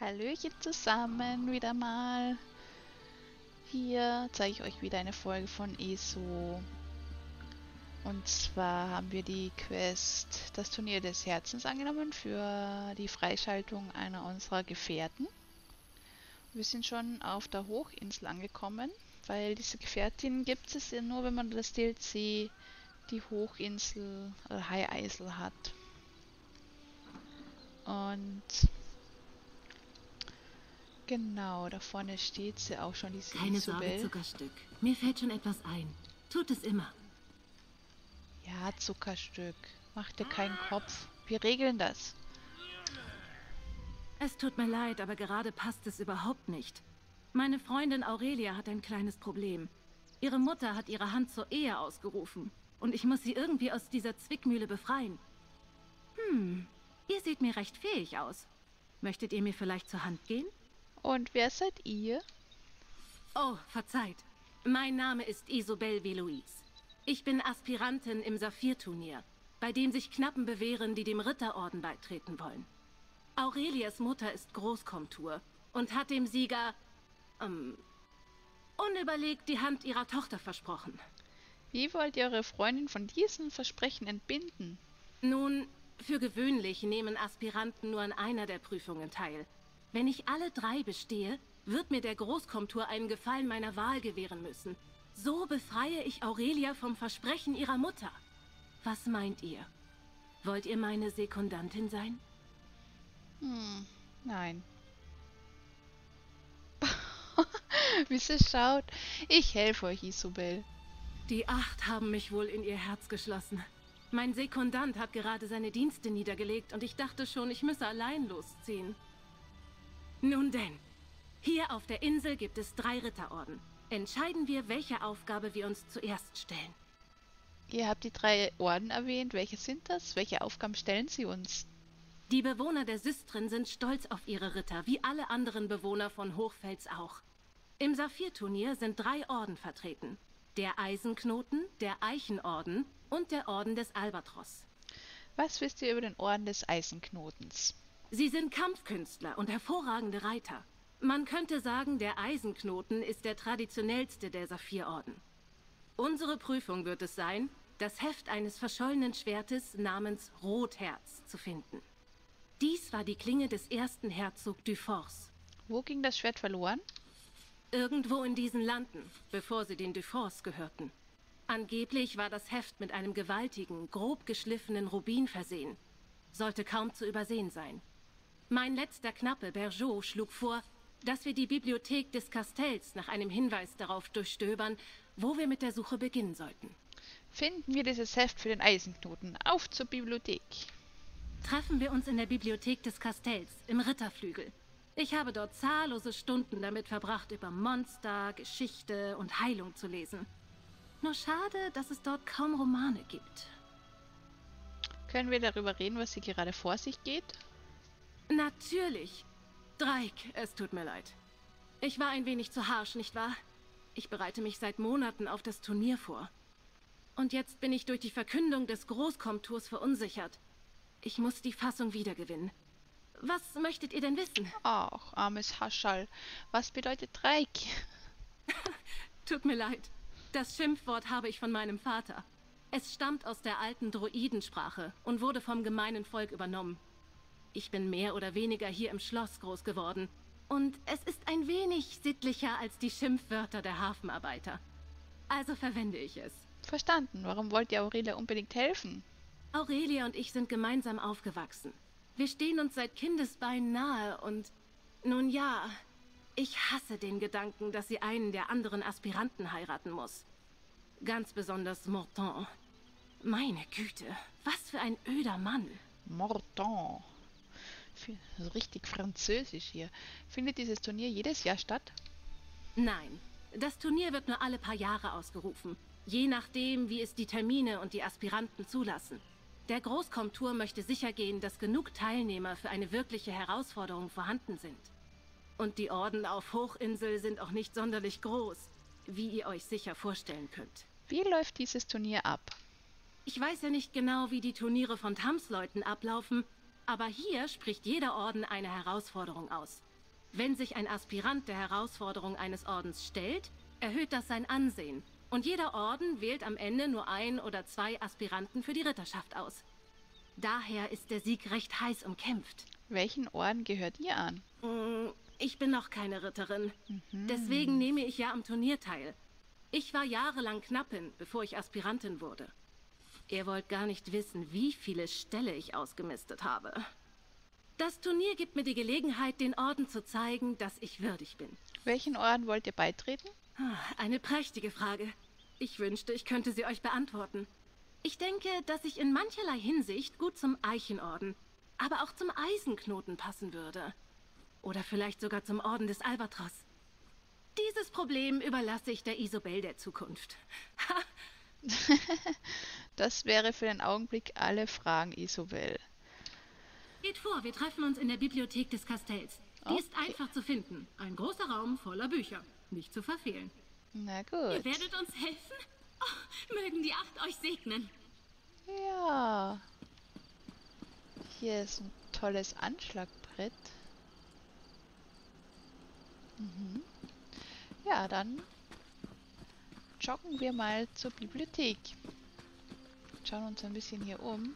Hallöchen zusammen wieder mal. Hier zeige ich euch wieder eine Folge von ESO. Und zwar haben wir die Quest Das Turnier des Herzens angenommen für die Freischaltung einer unserer Gefährten. Wir sind schon auf der Hochinsel angekommen, weil diese Gefährtin gibt es ja nur, wenn man das DLC die Hochinsel oder High Isle hat. Und genau, da vorne steht sie auch schon, diese Isobel. Keine Sorge, Zuckerstück. Mir fällt schon etwas ein. Tut es immer. Ja, Zuckerstück. Mach dir keinen Kopf. Wir regeln das. Es tut mir leid, aber gerade passt es überhaupt nicht. Meine Freundin Aurelia hat ein kleines Problem. Ihre Mutter hat ihre Hand zur Ehe ausgerufen. Und ich muss sie irgendwie aus dieser Zwickmühle befreien. Ihr seht mir recht fähig aus. Möchtet ihr mir vielleicht zur Hand gehen? Und wer seid ihr? Oh, verzeiht. Mein Name ist Isobel Veloiz. Ich bin Aspirantin im Saphir-Turnier, bei dem sich Knappen bewähren, die dem Ritterorden beitreten wollen. Aurelias Mutter ist Großkomtur und hat dem Sieger unüberlegt die Hand ihrer Tochter versprochen. Wie wollt ihr eure Freundin von diesen Versprechen entbinden? Nun, für gewöhnlich nehmen Aspiranten nur an einer der Prüfungen teil. Wenn ich alle drei bestehe, wird mir der Großkomtur einen Gefallen meiner Wahl gewähren müssen. So befreie ich Aurelia vom Versprechen ihrer Mutter. Was meint ihr? Wollt ihr meine Sekundantin sein? Nein. Wie sie schaut. Ich helfe euch, Isobel. Die Acht haben mich wohl in ihr Herz geschlossen. Mein Sekundant hat gerade seine Dienste niedergelegt und ich dachte schon, ich müsse allein losziehen. Nun denn, hier auf der Insel gibt es 3 Ritterorden. Entscheiden wir, welche Aufgabe wir uns zuerst stellen. Ihr habt die 3 Orden erwähnt. Welche sind das? Welche Aufgaben stellen sie uns? Die Bewohner der Sistren sind stolz auf ihre Ritter, wie alle anderen Bewohner von Hochfels auch. Im Saphir-Turnier sind 3 Orden vertreten. Der Eisenknoten, der Eichenorden und der Orden des Albatros. Was wisst ihr über den Orden des Eisenknotens? Sie sind Kampfkünstler und hervorragende Reiter. Man könnte sagen, der Eisenknoten ist der traditionellste der Saphirorden. Unsere Prüfung wird es sein, das Heft eines verschollenen Schwertes namens Rotherz zu finden. Dies war die Klinge des ersten Herzog Dufors. Wo ging das Schwert verloren? Irgendwo in diesen Landen, bevor sie den Dufors gehörten. Angeblich war das Heft mit einem gewaltigen, grob geschliffenen Rubin versehen. Sollte kaum zu übersehen sein. Mein letzter Knappe, Bergeau, schlug vor, dass wir die Bibliothek des Kastells nach einem Hinweis darauf durchstöbern, wo wir mit der Suche beginnen sollten. Finden wir dieses Heft für den Eisenknoten. Auf zur Bibliothek. Treffen wir uns in der Bibliothek des Kastells, im Ritterflügel. Ich habe dort zahllose Stunden damit verbracht, über Monster, Geschichte und Heilung zu lesen. Nur schade, dass es dort kaum Romane gibt. Können wir darüber reden, was hier gerade vor sich geht? Natürlich. Dreik, es tut mir leid. Ich war ein wenig zu harsch, nicht wahr? Ich bereite mich seit Monaten auf das Turnier vor. Und jetzt bin ich durch die Verkündung des Großkomtours verunsichert. Ich muss die Fassung wiedergewinnen. Was möchtet ihr denn wissen? Ach, armes Haschall. Was bedeutet Dreik? Tut mir leid. Das Schimpfwort habe ich von meinem Vater. Es stammt aus der alten Droidensprache und wurde vom gemeinen Volk übernommen. Ich bin mehr oder weniger hier im Schloss groß geworden. Und es ist ein wenig sittlicher als die Schimpfwörter der Hafenarbeiter. Also verwende ich es. Verstanden. Warum wollt ihr Aurelia unbedingt helfen? Aurelia und ich sind gemeinsam aufgewachsen. Wir stehen uns seit Kindesbeinen nahe und... Nun ja, ich hasse den Gedanken, dass sie einen der anderen Aspiranten heiraten muss. Ganz besonders Morton. Meine Güte, was für ein öder Mann. Morton. Richtig französisch hier. Findet dieses Turnier jedes Jahr statt? Nein, das Turnier wird nur alle paar Jahre ausgerufen. Je nachdem, wie es die Termine und die Aspiranten zulassen. Der Großkomtur möchte sichergehen, dass genug Teilnehmer für eine wirkliche Herausforderung vorhanden sind. Und die Orden auf Hochinsel sind auch nicht sonderlich groß, wie ihr euch sicher vorstellen könnt. Wie läuft dieses Turnier ab? Ich weiß ja nicht genau, wie die Turniere von Tamsleuten ablaufen, Aber hier spricht jeder Orden eine Herausforderung aus. Wenn sich ein Aspirant der Herausforderung eines Ordens stellt, erhöht das sein Ansehen. Und jeder Orden wählt am Ende nur ein oder zwei Aspiranten für die Ritterschaft aus. Daher ist der Sieg recht heiß umkämpft. Welchen Orden gehört ihr an? Ich bin noch keine Ritterin. Deswegen nehme ich ja am Turnier teil. Ich war jahrelang Knappin, bevor ich Aspirantin wurde. Ihr wollt gar nicht wissen, wie viele Ställe ich ausgemistet habe. Das Turnier gibt mir die Gelegenheit, den Orden zu zeigen, dass ich würdig bin. Welchen Orden wollt ihr beitreten? Eine prächtige Frage. Ich wünschte, ich könnte sie euch beantworten. Ich denke, dass ich in mancherlei Hinsicht gut zum Eichenorden, aber auch zum Eisenknoten passen würde. Oder vielleicht sogar zum Orden des Albatros. Dieses Problem überlasse ich der Isobel der Zukunft. Das wäre für den Augenblick alle Fragen, Isobel. Geht vor, wir treffen uns in der Bibliothek des Kastells. Die ist einfach zu finden. Ein großer Raum voller Bücher. Nicht zu verfehlen. Na gut. Ihr werdet uns helfen? Oh, mögen die Acht euch segnen. Ja. Hier ist ein tolles Anschlagbrett. Ja, dann joggen wir mal zur Bibliothek. Schauen uns ein bisschen hier um.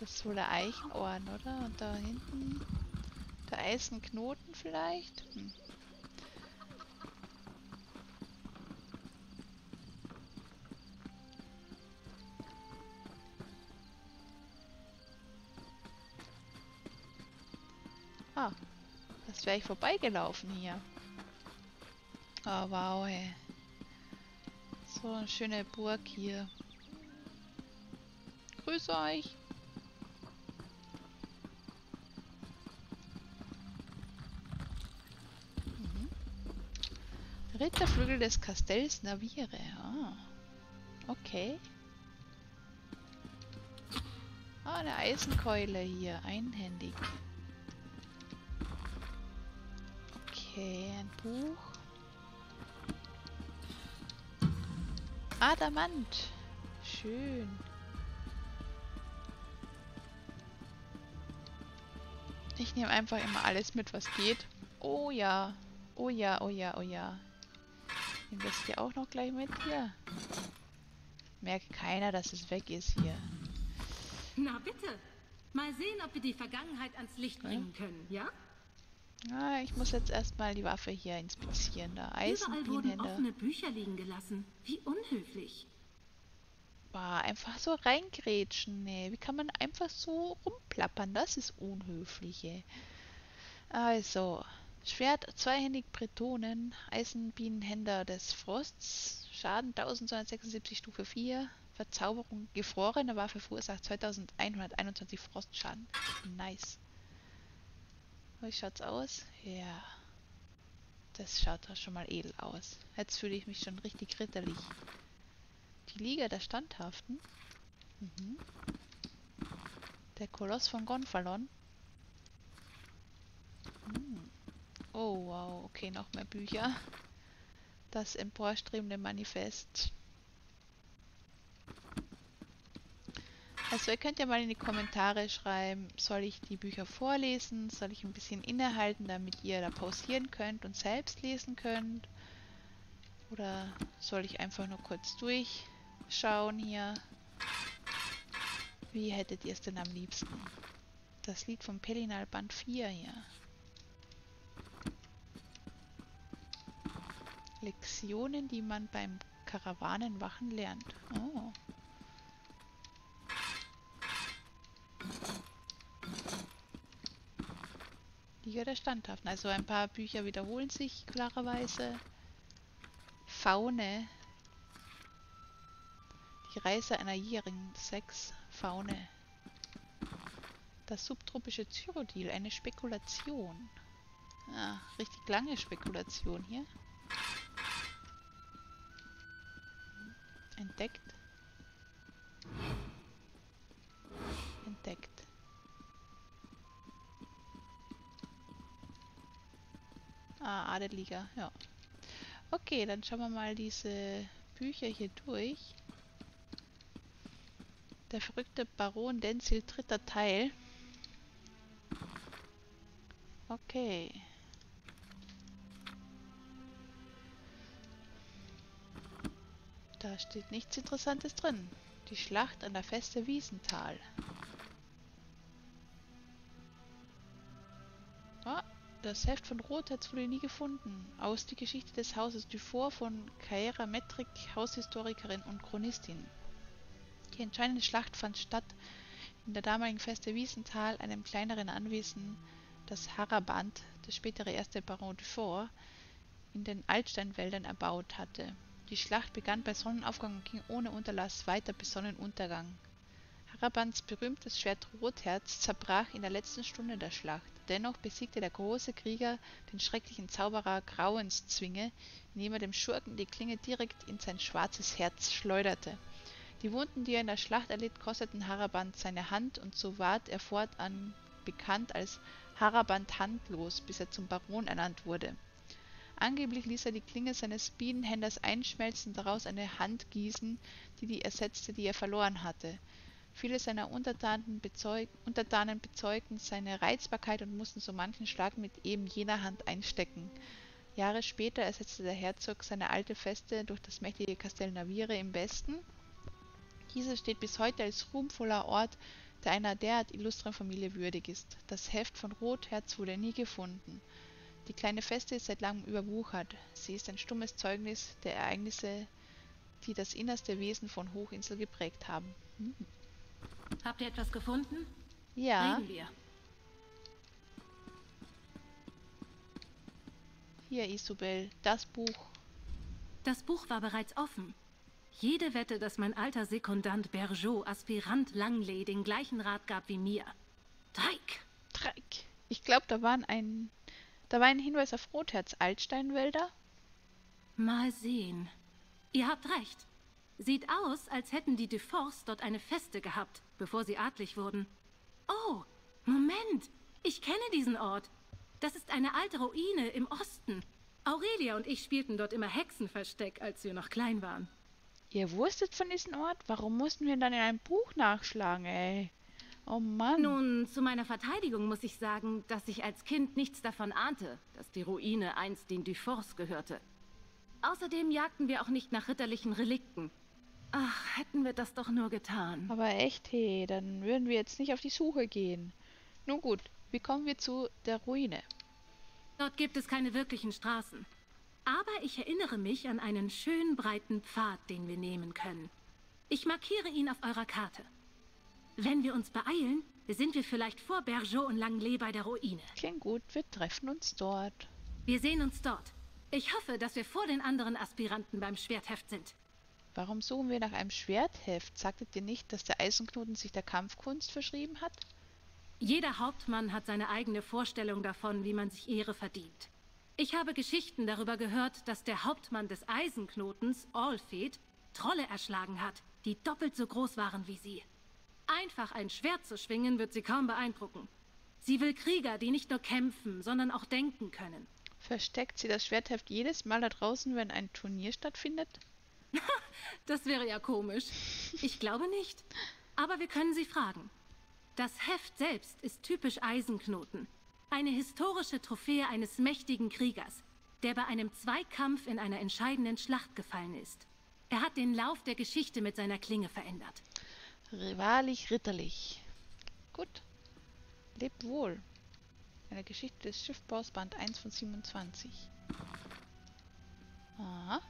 Das ist wohl der Eichenhorn, oder? Und da hinten der Eisenknoten vielleicht? Ah, das wäre ich vorbeigelaufen hier. Oh, wow, ey. So eine schöne Burg hier. Grüße euch. Ritterflügel des Kastells Navire. Ah, okay. Ah, eine Eisenkeule hier, einhändig. Okay, ein Buch. Adamant. Schön. Ich nehme einfach immer alles mit, was geht. Oh ja. Oh ja, oh ja, oh ja. Nehmen wir das hier auch noch gleich mit hier. Merkt keiner, dass es weg ist hier. Na bitte. Mal sehen, ob wir die Vergangenheit ans Licht bringen können, ja? Ah, ich muss jetzt erstmal die Waffe hier inspizieren. Da Eisenbienenhänder. Überall wurden offene Bücher liegen gelassen. Wie unhöflich. Bah, einfach so reingrätschen. Nee, wie kann man einfach so rumplappern? Das ist unhöflich. Ey. Also. Schwert, zweihändig Bretonen, Eisenbienenhänder des Frosts, Schaden 1276 Stufe 4, Verzauberung gefrorene Waffe verursacht 2121 Frostschaden. Nice. Wie schaut's aus? Ja. Das schaut doch schon mal edel aus. Jetzt fühle ich mich schon richtig ritterlich. Die Liga der Standhaften. Der Koloss von Gonfalon. Oh, wow. Okay, noch mehr Bücher. Das emporstrebende Manifest. Also ihr könnt ja mal in die Kommentare schreiben, soll ich die Bücher vorlesen? Soll ich ein bisschen innehalten, damit ihr da pausieren könnt und selbst lesen könnt? Oder soll ich einfach nur kurz durchschauen hier? Wie hättet ihr es denn am liebsten? Das Lied vom Pelinal Band 4 hier. Lektionen, die man beim Karawanenwachen lernt. Oh. Liga der Standhaften. Also ein paar Bücher wiederholen sich klarerweise. Faune. Die Reise einer Jährigen. 6 Faune. Das subtropische Zyrodil. Eine Spekulation. Ah, richtig lange Spekulation hier. Entdeckt. Entdeckt. Ah, Adeliger, ja. Okay, dann schauen wir mal diese Bücher hier durch. Der verrückte Baron Denzil, dritter Teil. Okay. Da steht nichts Interessantes drin. Die Schlacht an der Feste Wiesenthal. Ah, das Heft von Rotherz wurde nie gefunden. Aus die Geschichte des Hauses Dufour von Kaira Metric, Haushistorikerin und Chronistin. Die entscheidende Schlacht fand statt in der damaligen Feste Wiesenthal, einem kleineren Anwesen, das Haraband, das spätere erste Baron Dufour, in den Altsteinwäldern erbaut hatte. Die Schlacht begann bei Sonnenaufgang und ging ohne Unterlass weiter bis Sonnenuntergang. Harabands berühmtes Schwert Rotherz zerbrach in der letzten Stunde der Schlacht. Dennoch besiegte der große Krieger den schrecklichen Zauberer Grauenszwinge, indem er dem Schurken die Klinge direkt in sein schwarzes Herz schleuderte. Die Wunden, die er in der Schlacht erlitt, kosteten Haraband seine Hand, und so ward er fortan bekannt als Haraband handlos, bis er zum Baron ernannt wurde. Angeblich ließ er die Klinge seines Bienenhändlers einschmelzen, daraus eine Hand gießen, die ersetzte, die er verloren hatte. Viele seiner Untertanen bezeugten seine Reizbarkeit und mussten so manchen Schlag mit eben jener Hand einstecken. Jahre später ersetzte der Herzog seine alte Feste durch das mächtige Kastell Navire im Westen. Dieses steht bis heute als ruhmvoller Ort, der einer derart illustren Familie würdig ist. Das Heft von Rotherz wurde nie gefunden. Die kleine Feste ist seit langem überwuchert. Sie ist ein stummes Zeugnis der Ereignisse, die das innerste Wesen von Hochinsel geprägt haben. Hm. Habt ihr etwas gefunden? Ja. Reden wir. Hier, Isobel, das Buch. Das Buch war bereits offen. Jede Wette, dass mein alter Sekundant Bergeau, Aspirant Langley, den gleichen Rat gab wie mir. Dreck! Ich glaube, da war ein Hinweis auf Rotherz, Altsteinwälder. Mal sehen. Ihr habt recht. Sieht aus, als hätten die Dufors dort eine Feste gehabt, bevor sie adlig wurden. Oh, Moment! Ich kenne diesen Ort. Das ist eine alte Ruine im Osten. Aurelia und ich spielten dort immer Hexenversteck, als wir noch klein waren. Ihr wusstet von diesem Ort? Warum mussten wir dann in einem Buch nachschlagen, ey? Oh Mann. Nun, zu meiner Verteidigung muss ich sagen, dass ich als Kind nichts davon ahnte, dass die Ruine einst den Dufors gehörte. Außerdem jagten wir auch nicht nach ritterlichen Relikten. Ach, hätten wir das doch nur getan. Aber echt, hey, dann würden wir jetzt nicht auf die Suche gehen. Nun gut, wie kommen wir zu der Ruine? Dort gibt es keine wirklichen Straßen. Aber ich erinnere mich an einen schönen breiten Pfad, den wir nehmen können. Ich markiere ihn auf eurer Karte. Wenn wir uns beeilen, sind wir vielleicht vor Bergeau und Langley bei der Ruine. Klingt gut, wir treffen uns dort. Wir sehen uns dort. Ich hoffe, dass wir vor den anderen Aspiranten beim Schwertheft sind. Warum suchen wir nach einem Schwertheft? Sagtet ihr nicht, dass der Eisenknoten sich der Kampfkunst verschrieben hat? Jeder Hauptmann hat seine eigene Vorstellung davon, wie man sich Ehre verdient. Ich habe Geschichten darüber gehört, dass der Hauptmann des Eisenknotens, Allfed, Trolle erschlagen hat, die doppelt so groß waren wie sie. Einfach ein Schwert zu schwingen, wird sie kaum beeindrucken. Sie will Krieger, die nicht nur kämpfen, sondern auch denken können. Versteckt sie das Schwertheft jedes Mal da draußen, wenn ein Turnier stattfindet? Das wäre ja komisch. Ich glaube nicht. Aber wir können sie fragen. Das Heft selbst ist typisch Eisenknoten. Eine historische Trophäe eines mächtigen Kriegers, der bei einem Zweikampf in einer entscheidenden Schlacht gefallen ist. Er hat den Lauf der Geschichte mit seiner Klinge verändert. Wahrlich ritterlich. Gut. Lebt wohl. Eine Geschichte des Schiffbaus, Band 1 von 27. Aha.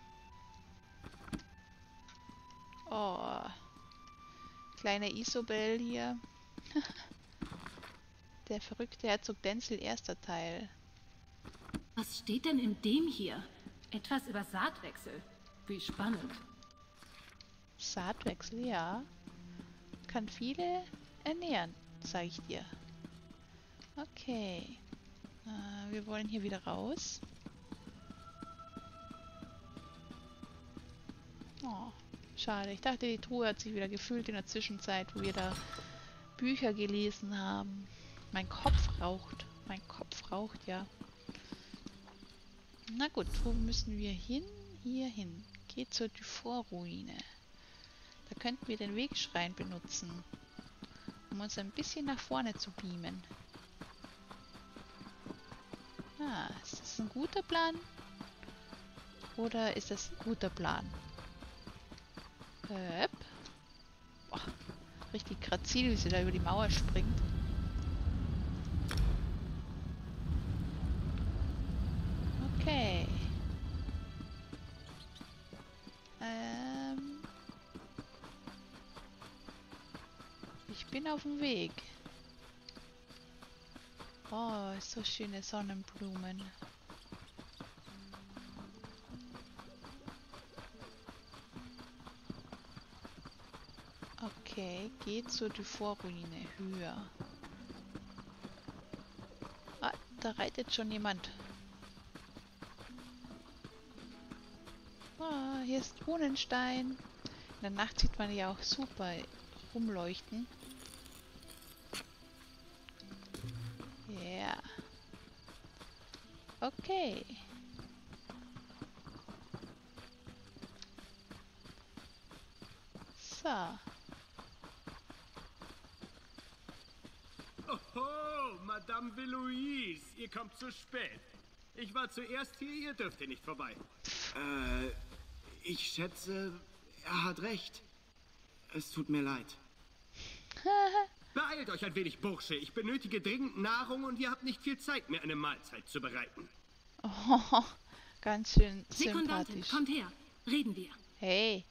Oh. Kleine Isobel hier. Der verrückte Herzog Denzil, erster Teil. Was steht denn in dem hier? Etwas über Saatwechsel. Wie spannend. Saatwechsel, ja. Kann viele ernähren, sage ich dir. Okay. Wir wollen hier wieder raus. Oh, schade. Ich dachte, die Truhe hat sich wieder gefüllt in der Zwischenzeit, wo wir da Bücher gelesen haben. Mein Kopf raucht, ja. Na gut, wo müssen wir hin? Hier hin. Geht zur Dufour-Ruine. Da könnten wir den Wegschrein benutzen, um uns ein bisschen nach vorne zu beamen. Ah, ist das ein guter Plan? Oder ist das ein guter Plan? Boah, richtig grazil, wie sie da über die Mauer springt. Okay. Ich bin auf dem Weg. Oh, so schöne Sonnenblumen. Okay, geht zur Dufour-Ruine höher. Ah, da reitet schon jemand. Ah, hier ist Brunnenstein. In der Nacht sieht man ja auch super rumleuchten. Okay. So. Oho, Madame Veloiz, ihr kommt zu spät. Ich war zuerst hier, ihr dürfte nicht vorbei. Ich schätze, er hat recht. Es tut mir leid. Beeilt euch ein wenig, Bursche. Ich benötige dringend Nahrung und ihr habt nicht viel Zeit, mir eine Mahlzeit zu bereiten. Oh, ganz schön sympathisch. Sekundantin, kommt her. Reden wir. Hey,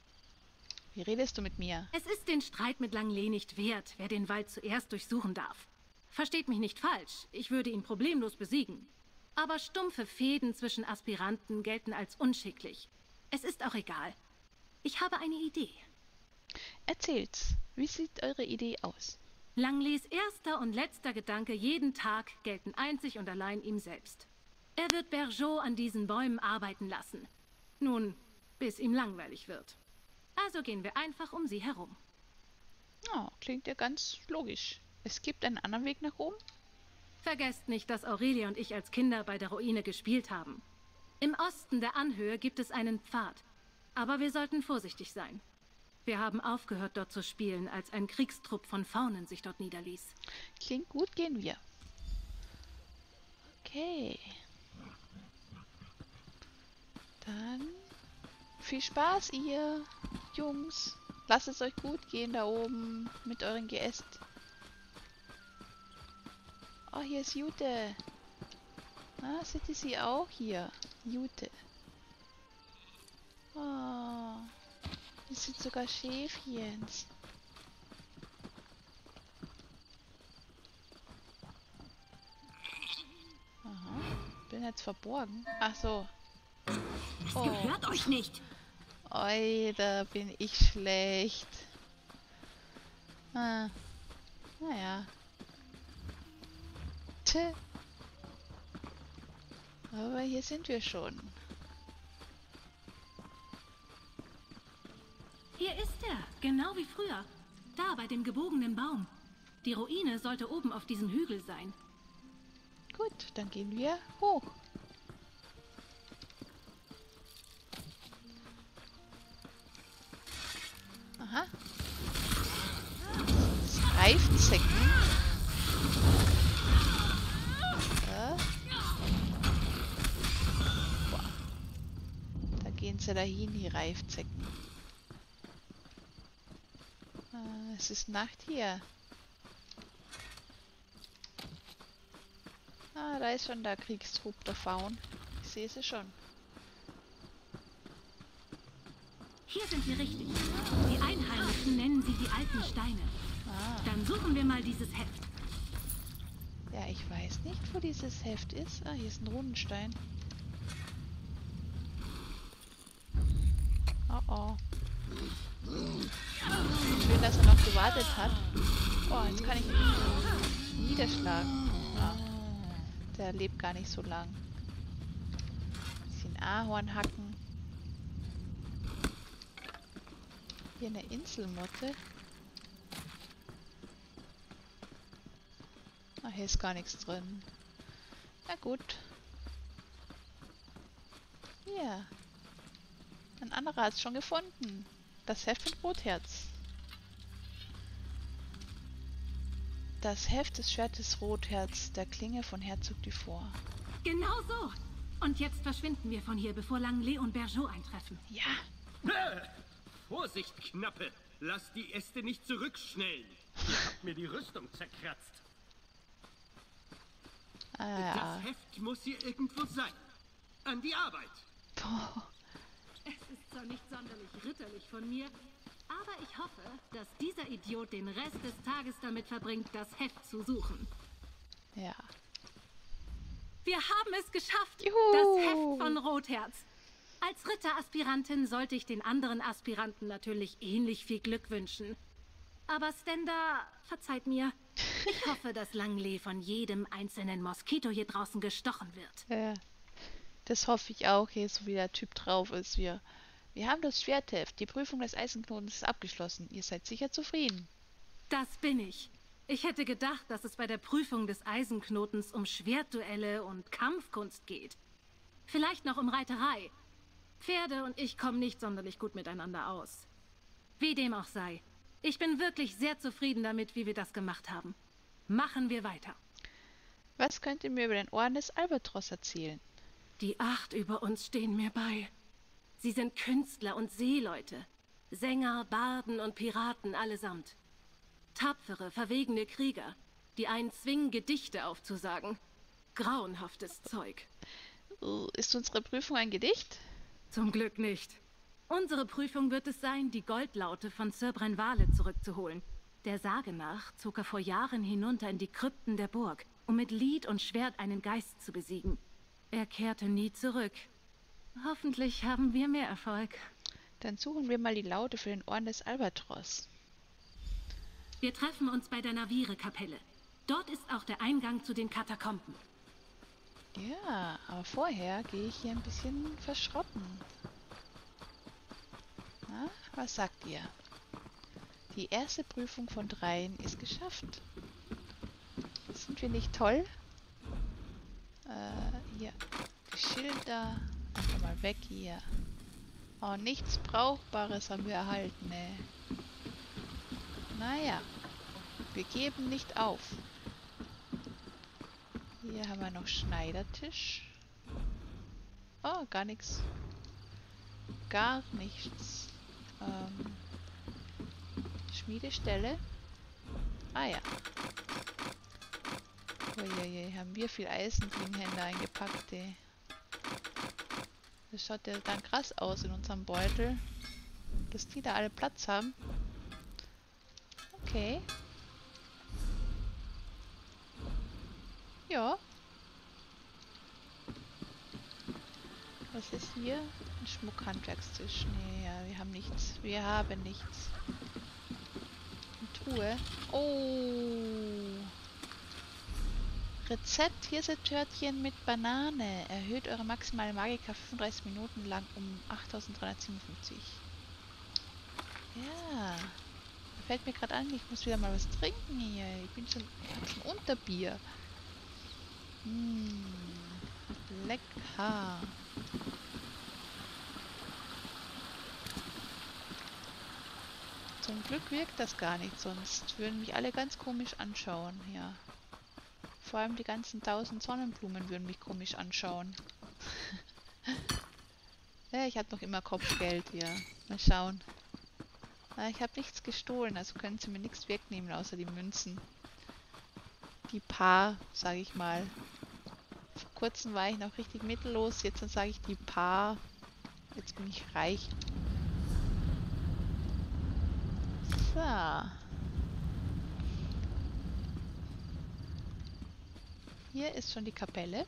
wie redest du mit mir? Es ist den Streit mit Langley nicht wert, wer den Wald zuerst durchsuchen darf. Versteht mich nicht falsch, ich würde ihn problemlos besiegen. Aber stumpfe Fehden zwischen Aspiranten gelten als unschicklich. Es ist auch egal. Ich habe eine Idee. Erzählt's. Wie sieht eure Idee aus? Langleys erster und letzter Gedanke jeden Tag gelten einzig und allein ihm selbst. Er wird Bergeau an diesen Bäumen arbeiten lassen. Nun, bis ihm langweilig wird. Also gehen wir einfach um sie herum. Oh, klingt ja ganz logisch. Es gibt einen anderen Weg nach oben? Vergesst nicht, dass Aurelia und ich als Kinder bei der Ruine gespielt haben. Im Osten der Anhöhe gibt es einen Pfad. Aber wir sollten vorsichtig sein. Wir haben aufgehört, dort zu spielen, als ein Kriegstrupp von Faunen sich dort niederließ. Klingt gut, gehen wir. Okay. Dann viel Spaß, ihr Jungs. Lasst es euch gut gehen da oben mit euren Geäst. Oh, hier ist Jute. Ah, seht ihr sie auch hier? Jute. Oh. Es sind sogar Schäfchen. Aha. Bin jetzt verborgen. Ach so. Das gehört euch nicht. Oi, da bin ich schlecht. Ah. Naja. Tja. Aber hier sind wir schon. Hier ist er, genau wie früher. Da, bei dem gebogenen Baum. Die Ruine sollte oben auf diesem Hügel sein. Gut, dann gehen wir hoch. Aha. Reifenzecken. Ja. Da gehen sie dahin, die Reifenzecken. Es ist Nacht hier. Ah, da ist schon der Kriegstrupp der Faun. Ich sehe sie schon. Hier sind wir richtig. Die Einheimischen nennen sie die alten Steine. Ah. Dann suchen wir mal dieses Heft. Ja, ich weiß nicht, wo dieses Heft ist. Ah, hier ist ein Runenstein. Oh oh. Schön, dass er noch gewartet hat. Oh, jetzt kann ich ihn niederschlagen. Ah, der lebt gar nicht so lang. Ein bisschen Ahorn hacken. Hier eine Inselmotte. Ah, hier ist gar nichts drin. Na gut. Hier. Ein anderer hat es schon gefunden. Das Heft von Rotherz. Das Heft des Schwertes Rotherz, der Klinge von Herzog Dufors. Genau so! Und jetzt verschwinden wir von hier, bevor Langley und Bergeau eintreffen. Ja! Vorsicht, Knappe! Lasst die Äste nicht zurückschnellen! Ihr habt mir die Rüstung zerkratzt. Das Heft muss hier irgendwo sein. An die Arbeit! Boah. Es ist zwar nicht sonderlich ritterlich von mir, aber ich hoffe, dass dieser Idiot den Rest des Tages damit verbringt, das Heft zu suchen. Ja. Wir haben es geschafft! Juhu. Das Heft von Rotherz. Als Ritteraspirantin sollte ich den anderen Aspiranten natürlich ähnlich viel Glück wünschen. Aber Stenda, verzeiht mir. Ich hoffe, dass Langley von jedem einzelnen Moskito hier draußen gestochen wird. Ja. Das hoffe ich auch, hier so wie der Typ drauf ist. Wir haben das Schwertheft. Die Prüfung des Eisenknotens ist abgeschlossen. Ihr seid sicher zufrieden. Das bin ich. Ich hätte gedacht, dass es bei der Prüfung des Eisenknotens um Schwertduelle und Kampfkunst geht. Vielleicht noch um Reiterei. Pferde und ich kommen nicht sonderlich gut miteinander aus. Wie dem auch sei. Ich bin wirklich sehr zufrieden damit, wie wir das gemacht haben. Machen wir weiter. Was könnt ihr mir über den Orden des Albatros erzählen? Die 8 über uns stehen mir bei. Sie sind Künstler und Seeleute. Sänger, Barden und Piraten allesamt. Tapfere, verwegene Krieger, die einen zwingen, Gedichte aufzusagen. Grauenhaftes Zeug. Ist unsere Prüfung ein Gedicht? Zum Glück nicht. Unsere Prüfung wird es sein, die Goldlaute von Sir Brennwale zurückzuholen. Der Sage nach zog er vor Jahren hinunter in die Krypten der Burg, um mit Lied und Schwert einen Geist zu besiegen. Er kehrte nie zurück. Hoffentlich haben wir mehr Erfolg. Dann suchen wir mal die Laute für den Orden des Albatros. Wir treffen uns bei der Navirekapelle. Dort ist auch der Eingang zu den Katakomben. Ja, aber vorher gehe ich hier ein bisschen verschrotten. Na, was sagt ihr? Die erste Prüfung von 3 ist geschafft. Sind wir nicht toll? Hier, die Schilder. Einfach mal weg hier. Oh, nichts Brauchbares haben wir erhalten, ne? Naja, wir geben nicht auf. Hier haben wir noch Schneidertisch. Oh, gar nichts. Gar nichts. Schmiedestelle. Ah ja. Uiuiui, haben wir viel Eisenklinghänder eingepackt, ey. Das schaut ja dann krass aus in unserem Beutel. Dass die da alle Platz haben. Okay. Ja. Was ist hier? Ein Schmuckhandwerkstisch. Nee, ja, wir haben nichts. Wir haben nichts. Eine Truhe. Oh. Rezept, Hirsethörtchen mit Banane. Erhöht eure maximale Magika 35 Minuten lang um 8357. Ja. Da fällt mir gerade an, ich muss wieder mal was trinken hier. Ich bin schon, unter Bier. Lecker. Zum Glück wirkt das gar nicht, sonst würden mich alle ganz komisch anschauen. Ja. Vor allem die ganzen 1000 Sonnenblumen würden mich komisch anschauen. Ja, ich habe noch immer Kopfgeld hier. Mal schauen. Ich habe nichts gestohlen, also können sie mir nichts wegnehmen, außer die Münzen. Die paar, sage ich mal. Vor kurzem war ich noch richtig mittellos, jetzt sage ich die paar. Jetzt bin ich reich. So. Hier ist schon die Kapelle.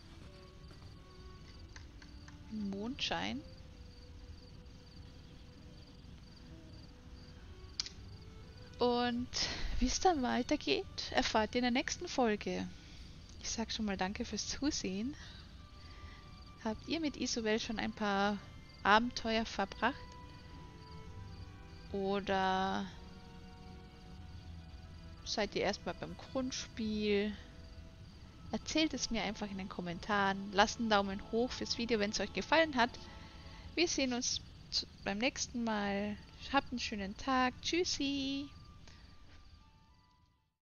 Mondschein. Und wie es dann weitergeht, erfahrt ihr in der nächsten Folge. Ich sag schon mal danke fürs Zusehen. Habt ihr mit Isobel schon ein paar Abenteuer verbracht? Oder seid ihr erstmal beim Grundspiel? Erzählt es mir einfach in den Kommentaren. Lasst einen Daumen hoch fürs Video, wenn es euch gefallen hat. Wir sehen uns beim nächsten Mal. Habt einen schönen Tag. Tschüssi!